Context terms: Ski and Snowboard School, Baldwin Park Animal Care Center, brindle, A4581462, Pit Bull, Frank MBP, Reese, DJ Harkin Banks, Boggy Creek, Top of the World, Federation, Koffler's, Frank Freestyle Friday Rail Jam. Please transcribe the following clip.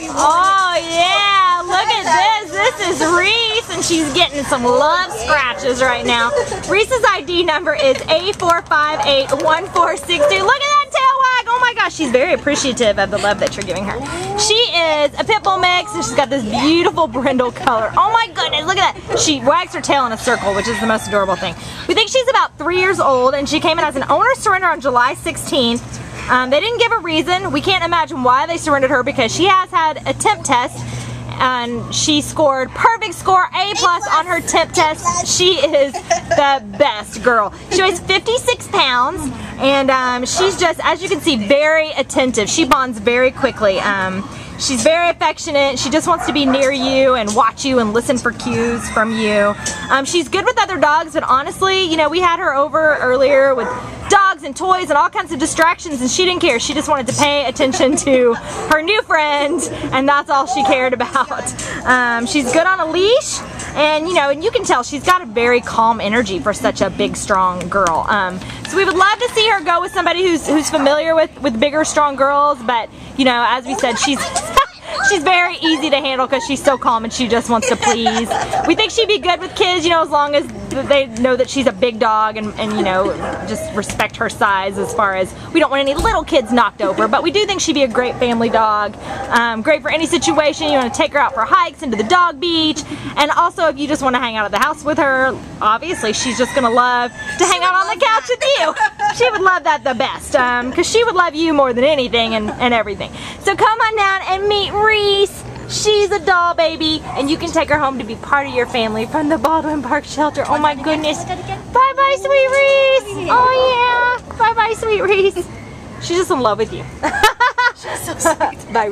we want. Oh yeah, look at this. This is Reese, and she's getting some love scratches right now. Reese's ID number is A4581462. Look at that tail wag. Oh my gosh, she's very appreciative of the love that you're giving her. She is a pit bull mix, and she's got this beautiful brindle color. Oh my goodness, look at that. She wags her tail in a circle, which is the most adorable thing. We think she's about 3 years old, and she came in as an owner surrender on July 16th. They didn't give a reason. We can't imagine why they surrendered her, because she has had a temp test, and she scored perfect score, A+ on her temp test. She is the best girl. She weighs 56 pounds, and she's just, as you can see, very attentive. She bonds very quickly. She's very affectionate. She just wants to be near you and watch you and listen for cues from you. She's good with other dogs, but honestly, you know, we had her over earlier with dogs and toys and all kinds of distractions, and she didn't care. She just wanted to pay attention to her new friend, and that's all she cared about. She's good on a leash, and you know, and you can tell she's got a very calm energy for such a big, strong girl. So we would love to see her go with somebody who's familiar with bigger, strong girls, but you know, as we said, she's very easy to handle because she's so calm and she just wants to please. We think she'd be good with kids, you know, as long as they know that she's a big dog and you know, just respect her size, as far as we don't want any little kids knocked over. But we do think she'd be a great family dog, great for any situation. You want to take her out for hikes, into the dog beach, and also if you just want to hang out at the house with her, obviously she's just going to love to hang out on the couch with you. She would love that the best, because she would love you more than anything and everything. So come on down and meet Reese. She's a doll baby, and you can take her home to be part of your family from the Baldwin Park Shelter. Oh my goodness. Bye-bye, sweet Reese. Oh yeah. Bye-bye, sweet Reese. She's just in love with you. She's so sweet. Bye.